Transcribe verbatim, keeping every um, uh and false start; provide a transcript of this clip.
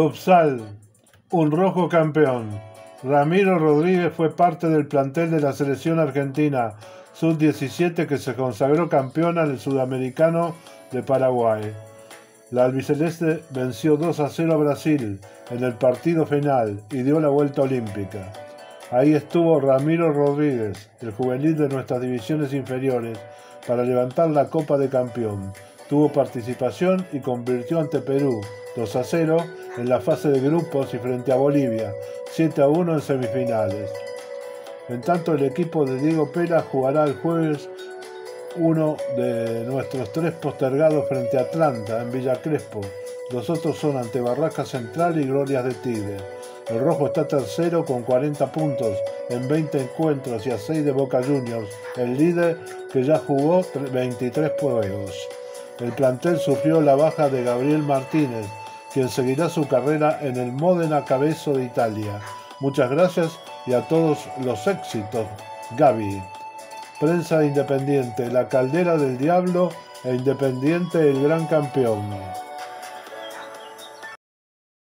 Futsal, un rojo campeón. Ramiro Rodríguez fue parte del plantel de la selección argentina sub diecisiete que se consagró campeona del Sudamericano de Paraguay. La albiceleste venció dos a cero a Brasil en el partido final y dio la vuelta olímpica. Ahí estuvo Ramiro Rodríguez, el juvenil de nuestras divisiones inferiores, para levantar la Copa de Campeón. Tuvo participación y convirtió ante Perú dos a cero en la fase de grupos y frente a Bolivia siete a uno en semifinales. En tanto, el equipo de Diego Pera jugará el jueves uno de nuestros tres postergados frente a Atlanta en Villa Crespo. Los otros son ante Barracas Central y Glorias de Tigre. El rojo está tercero con cuarenta puntos en veinte encuentros y a seis de Boca Juniors, el líder, que ya jugó veintitrés juegos. El plantel sufrió la baja de Gabriel Martínez, quien seguirá su carrera en el Modena Cabezo de Italia. Muchas gracias y a todos los éxitos, Gaby. Prensa Independiente, la caldera del diablo e Independiente el gran campeón.